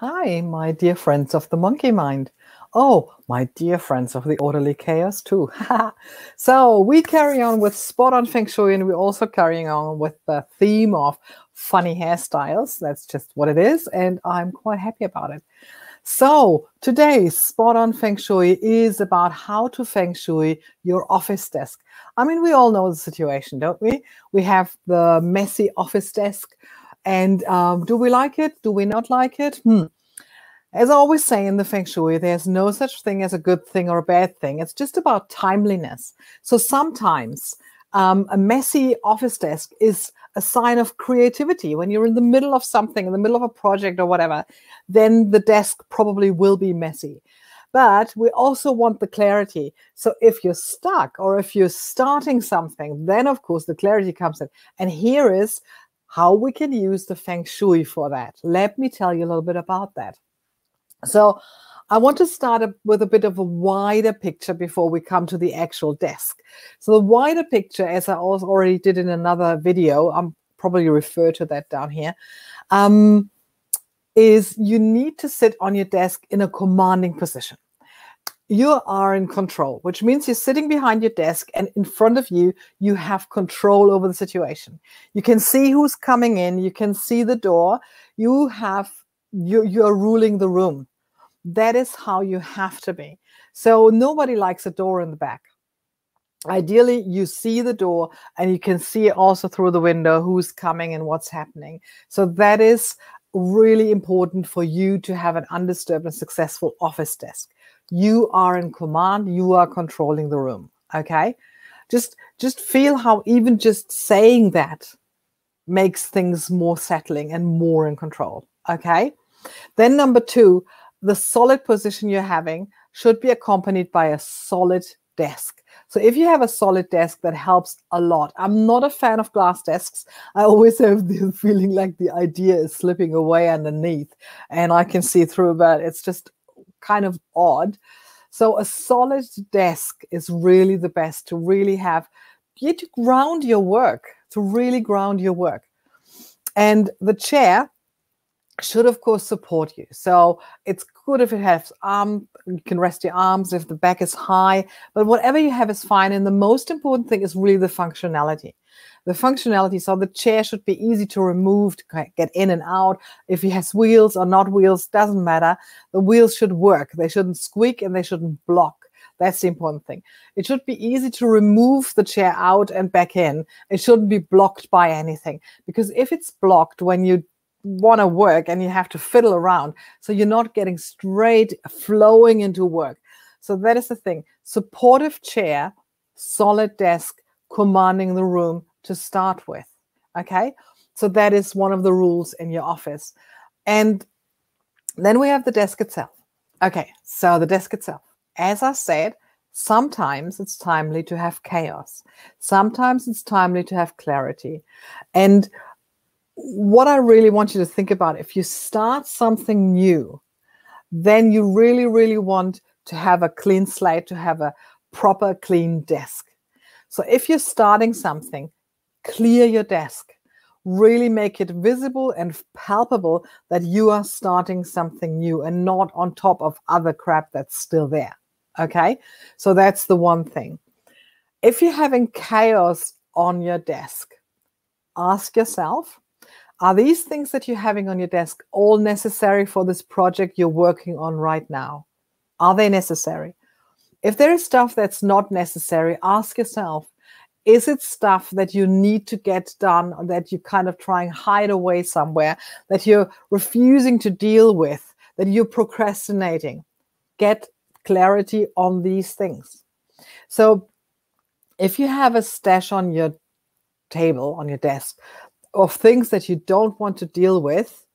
Hi, my dear friends of the Monkey Mind. Oh, my dear friends of the Orderly Chaos too. So we carry on with Spot on Feng Shui, and we're also carrying on with the theme of funny hairstyles. That's just what it is, and I'm quite happy about it. So today's Spot on Feng Shui is about how to Feng Shui your office desk. I mean, we all know the situation, don't we? We have the messy office desk, and do we like it? Do we not like it? As I always say in the Feng Shui, there's no such thing as a good thing or a bad thing. It's just about timeliness. So sometimes a messy office desk is a sign of creativity. When you're in the middle of something, in the middle of a project or whatever, then the desk probably will be messy. But we also want the clarity. So if you're stuck or if you're starting something, then of course the clarity comes in. And here is how we can use the Feng Shui for that. Let me tell you a little bit about that. So I want to start with a bit of a wider picture before we come to the actual desk. So the wider picture, as I also already did in another video, I'm probably refer to that down here, is you need to sit on your desk in a commanding position. You are in control, which means you're sitting behind your desk, and in front of you, you have control over the situation. You can see who's coming in. You can see the door. You are ruling the room. That is how you have to be. So nobody likes a door in the back. Ideally, you see the door and you can see also through the window who's coming and what's happening. So that is really important for you to have an undisturbed and successful office desk. You are in command. You are controlling the room. Okay? Just feel how even just saying that makes things more settling and more in control. Okay? Then number two, the solid position you're having should be accompanied by a solid desk. So if you have a solid desk, that helps a lot. I'm not a fan of glass desks. I always have the feeling like the idea is slipping away underneath and I can see through, but it's just kind of odd. So a solid desk is really the best to really have, to ground your work, to really ground your work. And the chair should, of course, support you. So it's good if it has arm, you can rest your arms if the back is high, but whatever you have is fine. And the most important thing is really the functionality. The functionality, so the chair should be easy to remove, to get in and out. If it has wheels or not wheels, doesn't matter. The wheels should work. They shouldn't squeak and they shouldn't block. That's the important thing. It should be easy to remove the chair out and back in. It shouldn't be blocked by anything, because if it's blocked when you want to work and you have to fiddle around, so you're not getting straight flowing into work. So that is the thing. Supportive chair, solid desk, commanding the room to start with. Okay? So that is one of the rules in your office. And then we have the desk itself. Okay, so the desk itself. As I said, sometimes it's timely to have chaos. Sometimes it's timely to have clarity. And what I really want you to think about, if you start something new, then you really, really want to have a clean slate, to have a proper clean desk. So if you're starting something, clear your desk. Really make it visible and palpable that you are starting something new and not on top of other crap that's still there. Okay? So that's the one thing. If you're having chaos on your desk, ask yourself, are these things that you're having on your desk all necessary for this project you're working on right now? Are they necessary? If there is stuff that's not necessary, ask yourself, is it stuff that you need to get done or that you kind of try and hide away somewhere, that you're refusing to deal with, that you're procrastinating? Get clarity on these things. So if you have a stash on your table, on your desk, of things that you don't want to deal with,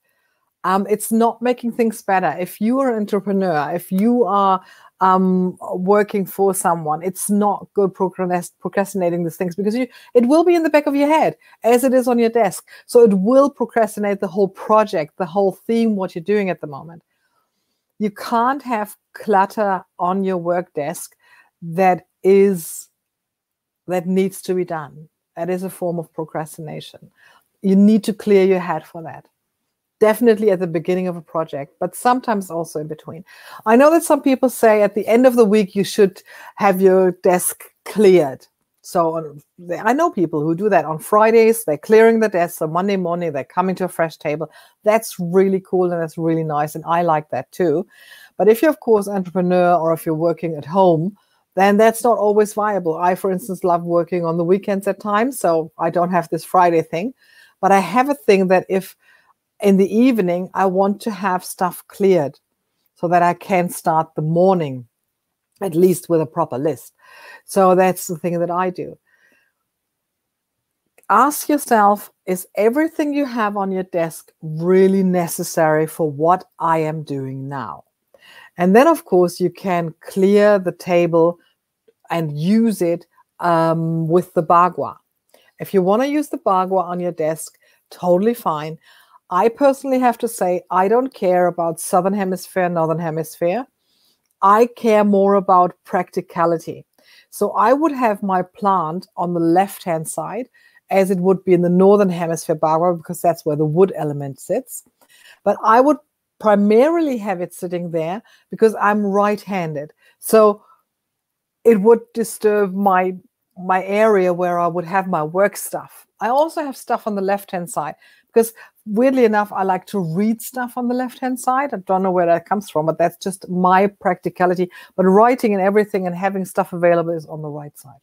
it's not making things better. If you are an entrepreneur, if you are working for someone, it's not good procrastinating these things, because it will be in the back of your head as it is on your desk. So it will procrastinate the whole project, the whole theme, what you're doing at the moment. You can't have clutter on your work desk that needs to be done. That is a form of procrastination. You need to clear your head for that. definitely at the beginning of a project, but sometimes also in between. I know that some people say at the end of the week, you should have your desk cleared. So I know people who do that on Fridays. They're clearing the desk. So Monday morning, they're coming to a fresh table. That's really cool and that's really nice. And I like that too. But if you're, of course, an entrepreneur or if you're working at home, then that's not always viable. I, for instance, love working on the weekends at times. So I don't have this Friday thing. But I have a thing that if in the evening, I want to have stuff cleared so that I can start the morning at least with a proper list. So that's the thing that I do. Ask yourself, is everything you have on your desk really necessary for what I am doing now? And then, of course, you can clear the table and use it with the Bagua. If you want to use the Bagua on your desk, totally fine. I personally have to say, I don't care about Southern Hemisphere, Northern Hemisphere. I care more about practicality. So I would have my plant on the left-hand side as it would be in the Northern Hemisphere Bagua, because that's where the wood element sits. But I would primarily have it sitting there because I'm right-handed. So it would disturb my area where I would have my work stuff. I also have stuff on the left-hand side because weirdly enough, I like to read stuff on the left-hand side. I don't know where that comes from, but that's just my practicality. But writing and everything and having stuff available is on the right side.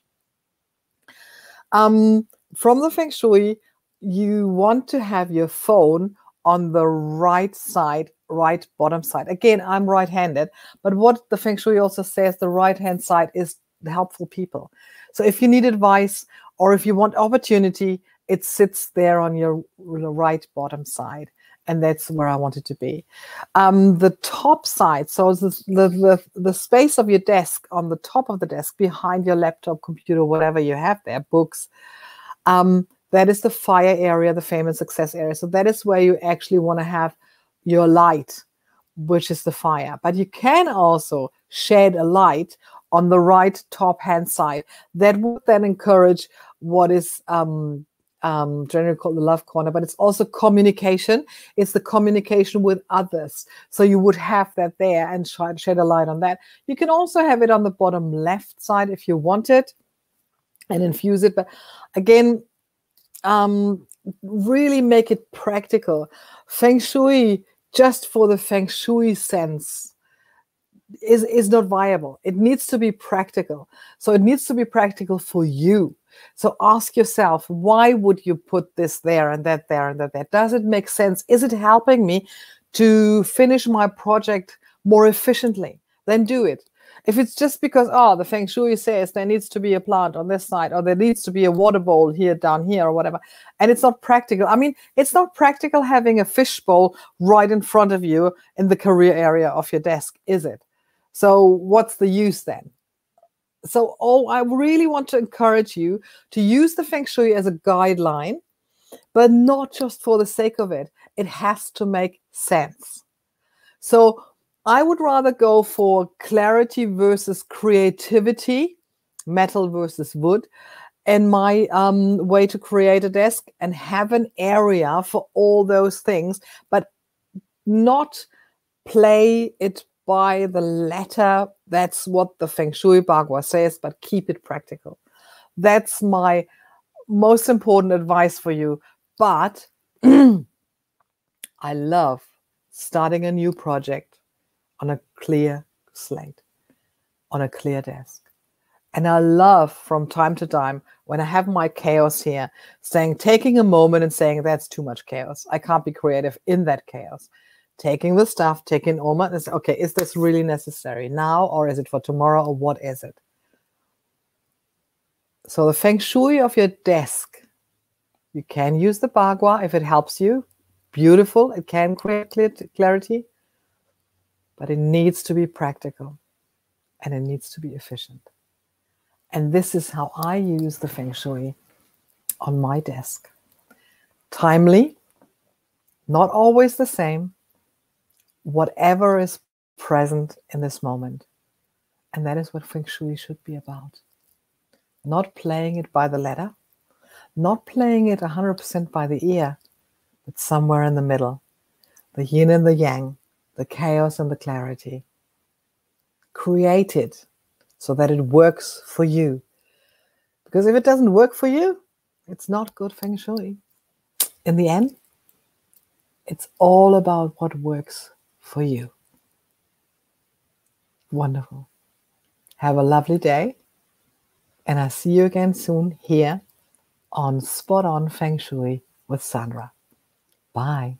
From the Feng Shui, you want to have your phone on the right side, right bottom side. Again, I'm right-handed, but what the Feng Shui also says, the right-hand side is the helpful people. So if you need advice or if you want opportunity, it sits there on your right bottom side, and that's where I want it to be. The top side, so the space of your desk, on the top of the desk, behind your laptop, computer, whatever you have there, books, that is the fire area, the fame and success area. So that is where you actually want to have your light, which is the fire. But you can also shed a light on the right top hand side. That would then encourage what is... generally called the love corner, but it's also communication. It's the communication with others. So you would have that there and try to shed a light on that. You can also have it on the bottom left side if you want it and infuse it. But again, really make it practical. Feng Shui, just for the Feng Shui sense, is not viable. It needs to be practical. So it needs to be practical for you. So ask yourself, why would you put this there and that there and that there? Does it make sense? Is it helping me to finish my project more efficiently? Then do it. If it's just because, oh, the Feng Shui says there needs to be a plant on this side or there needs to be a water bowl here, down here or whatever, and it's not practical. I mean, it's not practical having a fish bowl right in front of you in the career area of your desk, is it? So what's the use then? So I really want to encourage you to use the Feng Shui as a guideline, but not just for the sake of it. It has to make sense. So I would rather go for clarity versus creativity, metal versus wood, and my way to create a desk, and have an area for all those things, but not play it by the letter. That's what the Feng Shui Bagua says, but keep it practical. That's my most important advice for you. But I love starting a new project on a clear slate, on a clear desk. And I love from time to time when I have my chaos here, taking a moment and saying, that's too much chaos. I can't be creative in that chaos. Taking the stuff, taking all my, okay, is this really necessary now, or is it for tomorrow, or what is it? So the Feng Shui of your desk, you can use the Bagua if it helps you. Beautiful, it can create clarity, but it needs to be practical and it needs to be efficient. And this is how I use the Feng Shui on my desk. Timely, not always the same, whatever is present in this moment. And that is what Feng Shui should be about. Not playing it by the letter, not playing it 100% by the ear, but somewhere in the middle. the yin and the yang, the chaos and the clarity. Create it so that it works for you. Because if it doesn't work for you, it's not good feng shui. In the end, it's all about what works for you. Wonderful. Have a lovely day. And I'll see you again soon here on Spot on Feng Shui with Sandra. Bye.